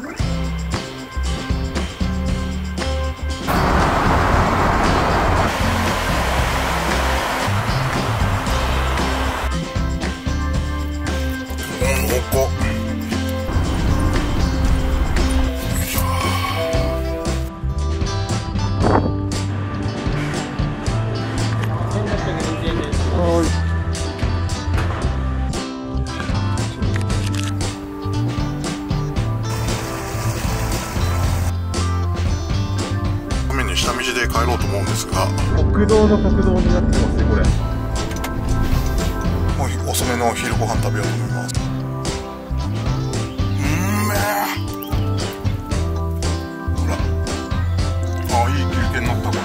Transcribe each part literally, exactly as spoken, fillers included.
下道で帰ろうと思うんですが、国道の国道になってますね。これもう遅めのお昼ご飯食べようと思います。うんめー、ほら、ああ、いい休憩になったかな。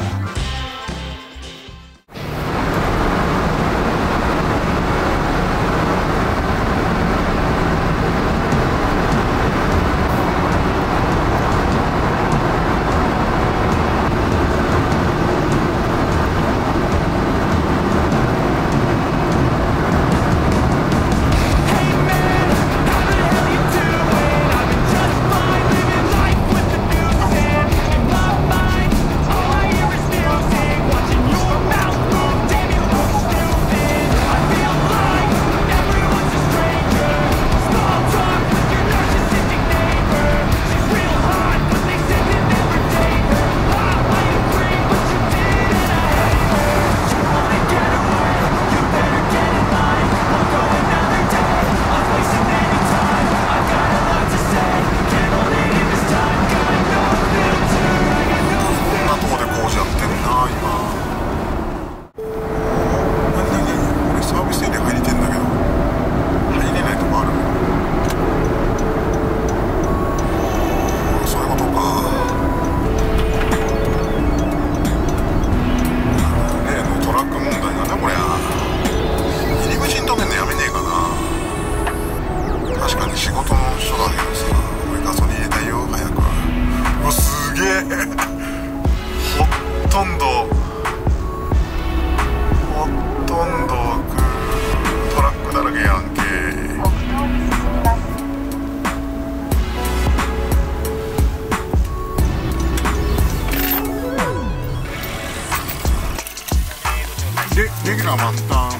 レギュラー満タン、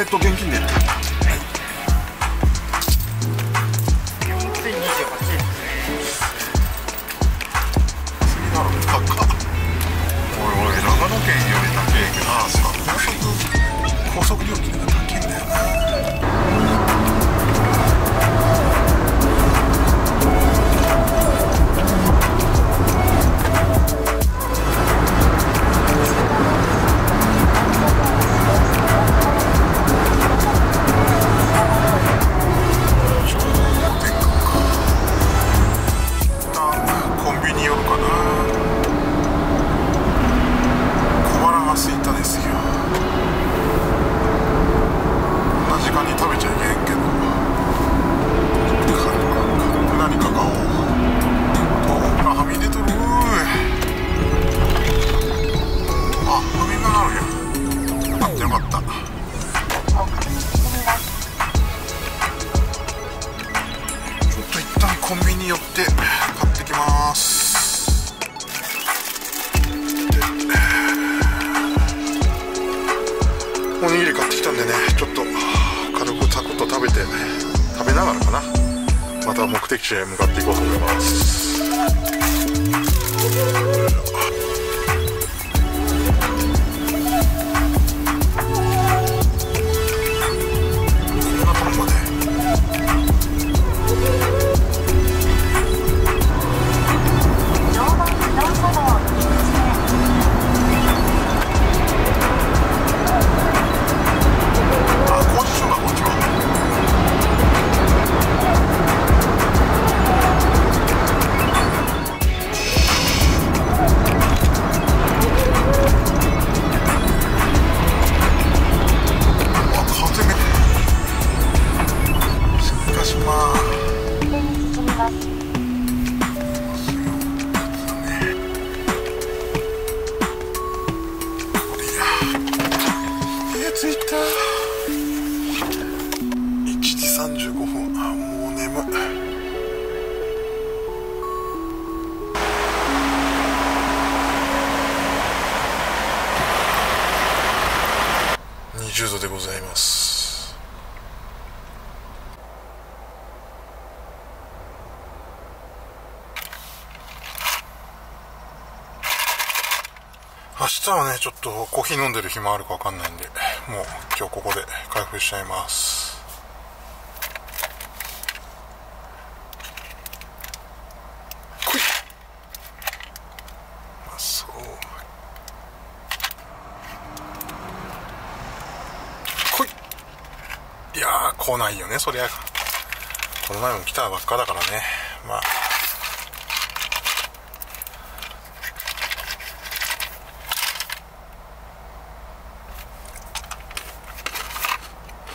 えっと現金で、次なら高っ。おいおい、長野県より高いけど、ああそうだ、高速高速料金が高いんだよな。おにぎり買ってきたんでね、ちょっと軽くサクッと食べて、食べながらかな、また目的地へ向かっていこうと思います。こんなとこまでいちじさんじゅうごふん、あ、もう眠い。じゅうどでございます。明日はねちょっとコーヒー飲んでる暇あるかわかんないんで、もう今日ここで開封しちゃいます。いやー来ないよね、そりゃ。この前も来たばっかだからね。まあ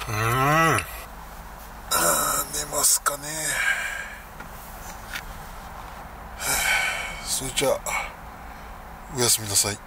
うーん、あー、寝ますかね。それじゃあおやすみなさい。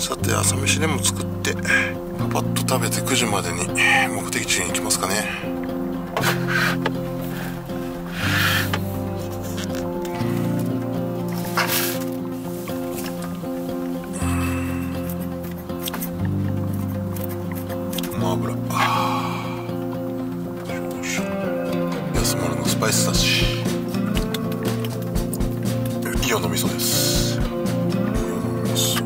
さて朝飯でも作ってパパッと食べてくじまでに目的地に行きますかね。ごま油、安物のスパイスだし、イオンの味噌です。このス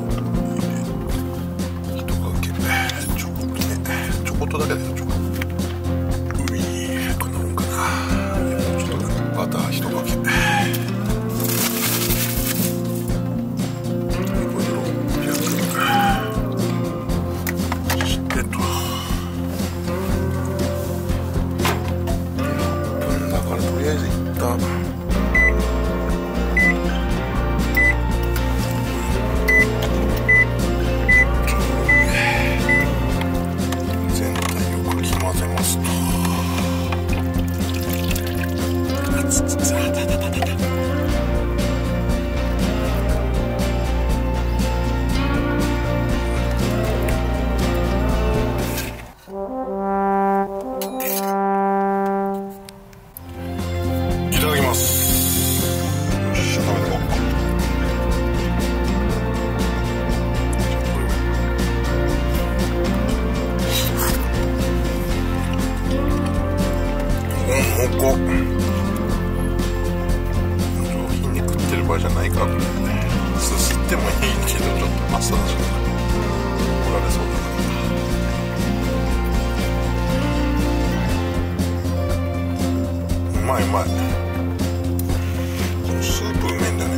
ープうめえんだね。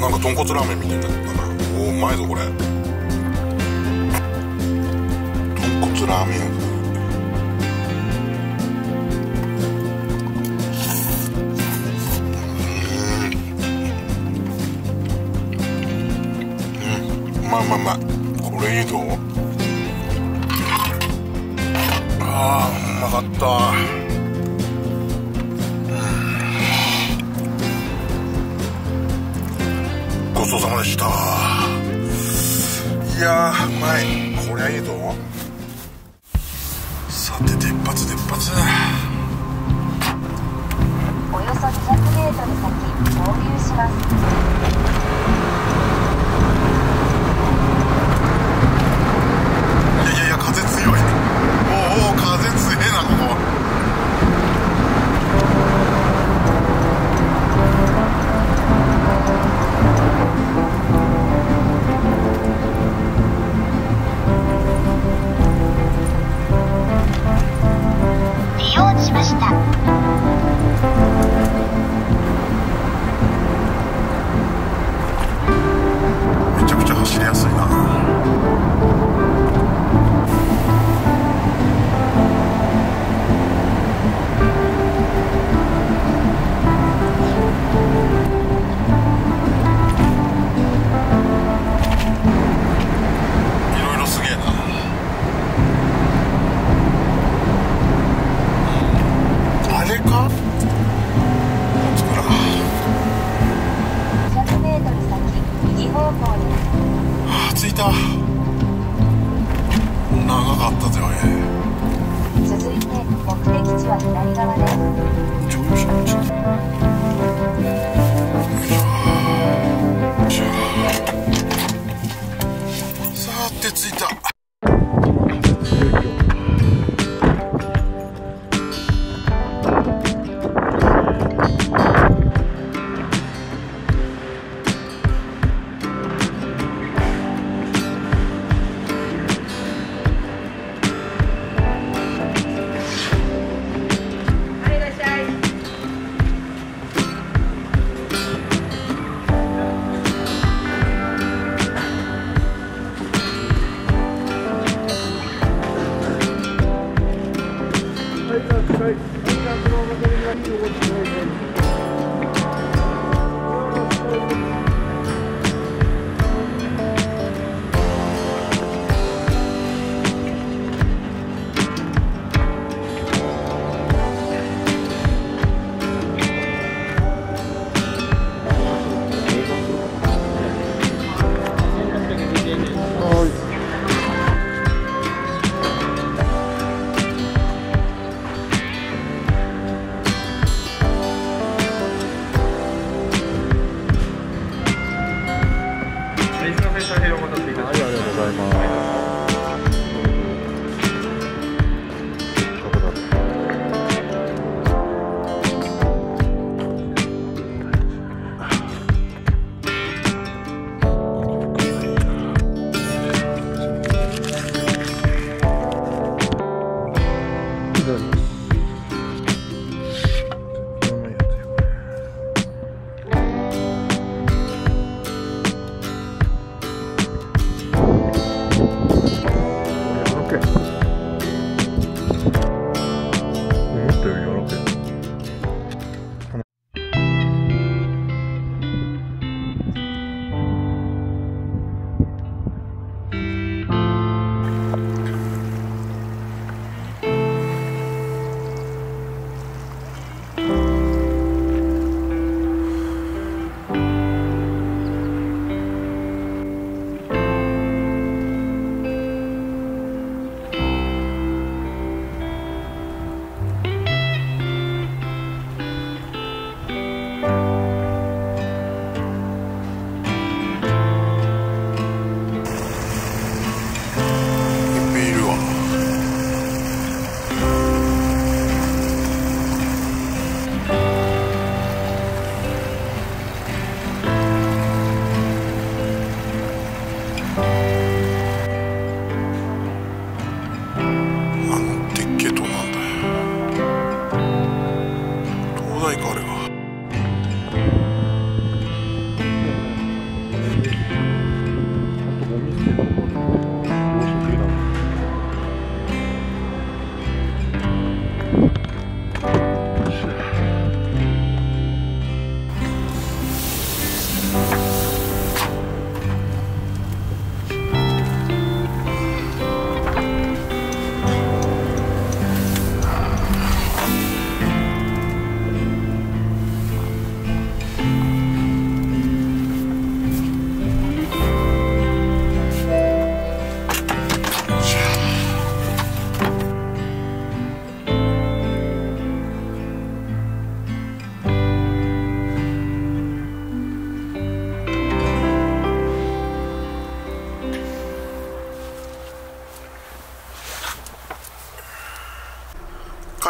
なんか豚骨ラーメンみたいになったな。おお、うまいぞこれ。豚骨ラーメン。うん、まあまあまあ、これいいぞ。あー、うまかった。ごちそうさまでした。いやー、うまい。こりゃいいぞ。さて出発出発。およそ にひゃくメートル 先合流します。いやいやいや、風強い。おお、風強えなここ。利用しました。た。長かったぜあれ。続いて目的地は左側です。乗用車の近く。よいしょ。よいしょ。さーて着いた。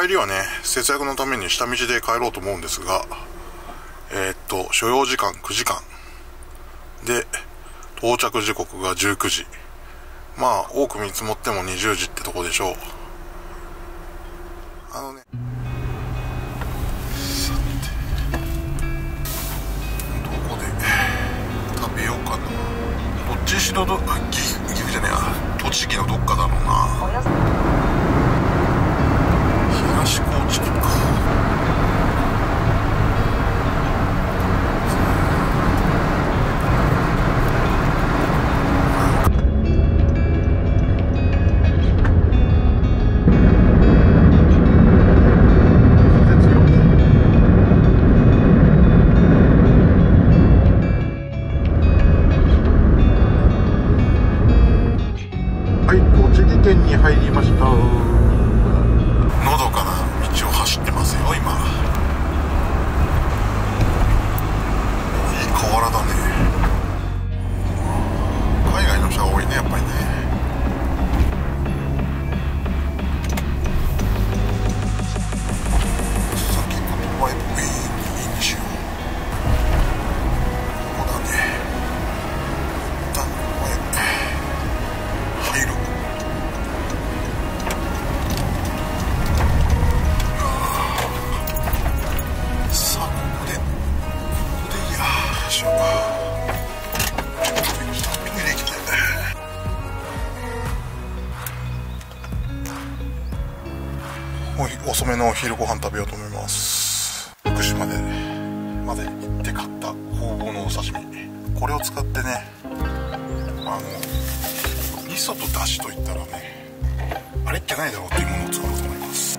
帰りはね、節約のために下道で帰ろうと思うんですが、えー、っと所要時間くじかんで到着時刻がじゅうくじ、まあ多く見積もってもにじゅうじってとこでしょう。あのね、さてどこで食べようかな。どっちにしろどあ岐阜じゃねえや、栃木のどっかだろうな。東高知県か。遅めのお昼ご飯食べようと思います。福島でまで行って買ったホウボウのお刺身、これを使ってね、あの味噌とだしといったらね、あれっきゃないだろうというものを作ろうと思います。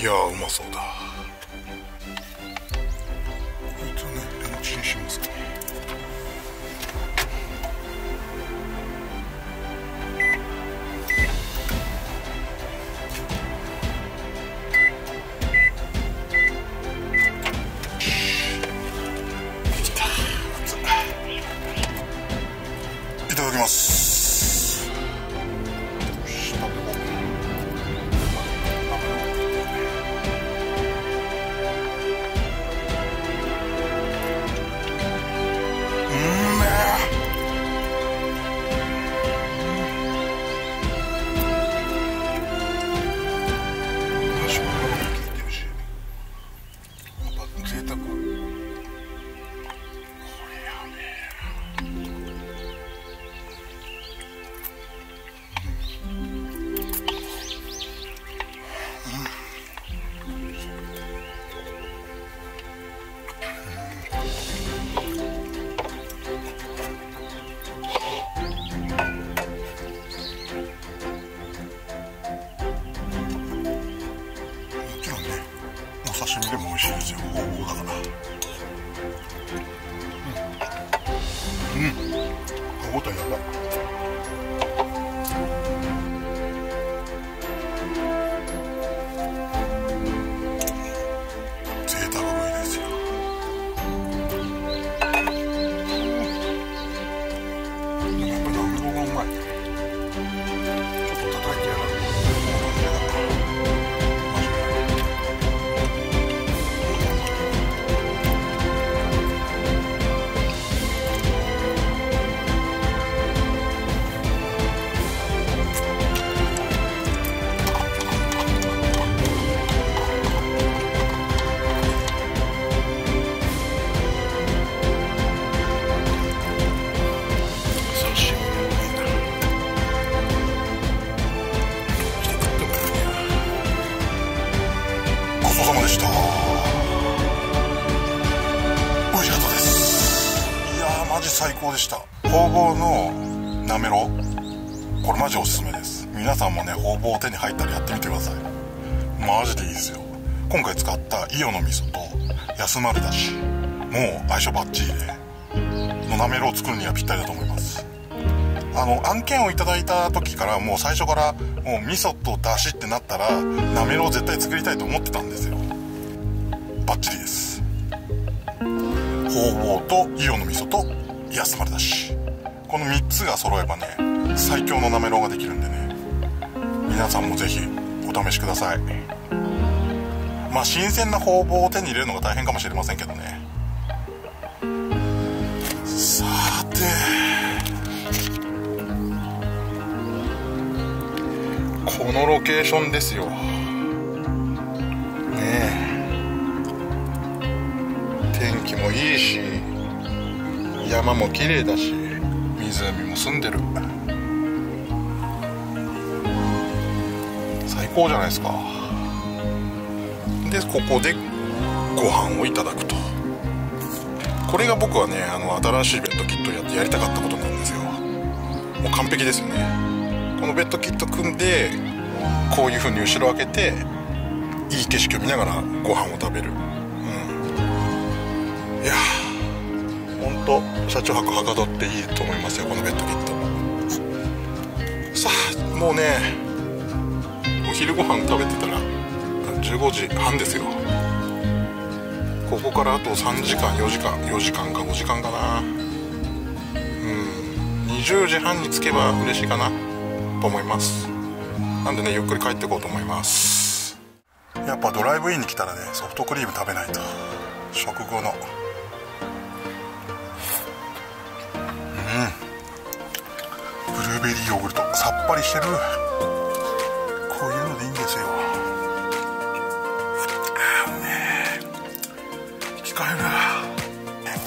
いやー、うまそうだ。こいつをね、レモチンしますかね。できた。いただきます。刺身でも美味しいですよ。ホウボウだから。うん。うん。歯応えやばい。最高でした。ホウボウのなめろう、これマジおすすめです。皆さんもね、ホウボウを手に入ったらやってみてください。マジでいいですよ。今回使った伊予の味噌と安丸だし、もう相性バッチリで、のなめろうを作るにはぴったりだと思います。あの案件をいただいた時から、もう最初からもう味噌とだしってなったらなめろうを絶対作りたいと思ってたんですよ。バッチリです。ホウボウと伊予の味噌と安丸だし、このみっつが揃えばね、最強のなめろうができるんでね、皆さんもぜひお試しください。まあ新鮮なホウボウを手に入れるのが大変かもしれませんけどね。さて、このロケーションですよね。え、天気もいいし、山も綺麗だし、湖も澄んでる。最高じゃないですか。で、ここでご飯をいただくと。これが僕はね、あの新しいベッドキットをやってやりたかったことなんですよ。もう完璧ですよね。このベッドキット組んで、こういう風に後ろ開けて、いい景色を見ながらご飯を食べる。うん、いやー、本当っと車中泊はかどっていいと思いますよ、このベッドキット。さあもうね、お昼ご飯食べてたらじゅうごじはんですよ。ここからあとさんじかん、よじかん、よじかんかごじかんかな。うん、にじゅうじはんに着けば嬉しいかなと思います。なんでね、ゆっくり帰ってこうと思います。やっぱドライブインに来たらね、ソフトクリーム食べないと。食後のうん、ブルーベリーヨーグルト、さっぱりしてる。こういうのでいいんですよ。あーねー、控える。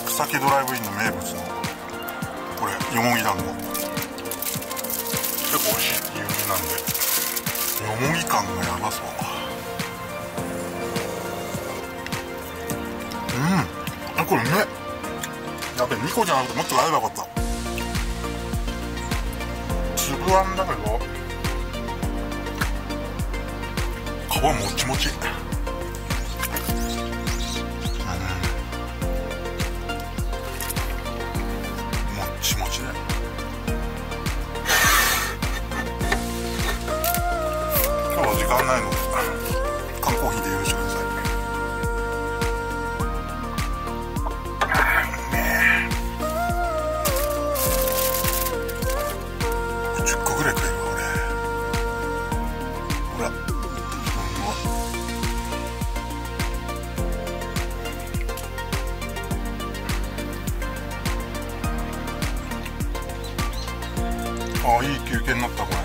草木ドライブインの名物のこれ、よもぎ団子、結構美味しいって有名なんで、よもぎ感がやばそう。うん、あ、これうめえ。やべ、にこじゃなくてもっとあればよかった。粒あんだけど皮もちもち、うん、もっちもちね。今日は時間ないので缶コーヒーで許してください。ああ、いい休憩になった。これ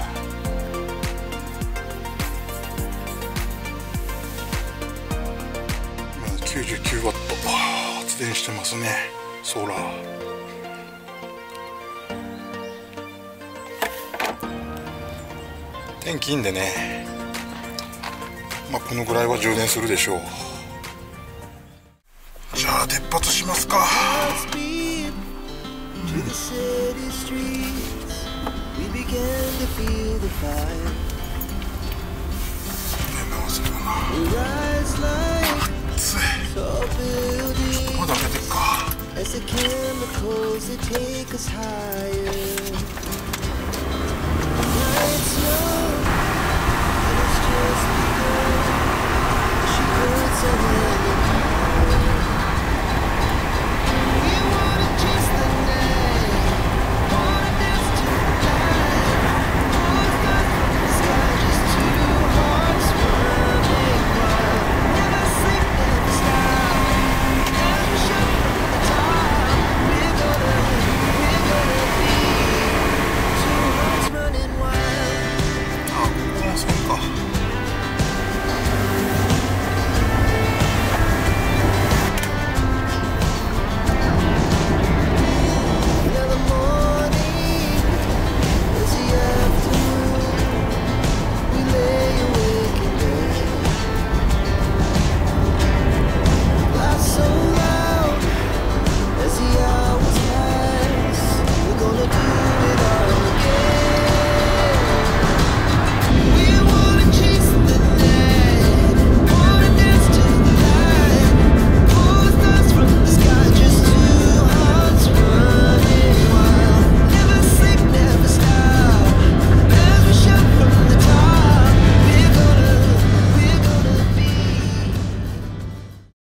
きゅうじゅうきゅうワット発電してますね、ソーラー。天気いいんでね、まあこのぐらいは充電するでしょう。じゃあ出発しますか。ね、直せるかな。暑い。ちょっとまだ開けてっか。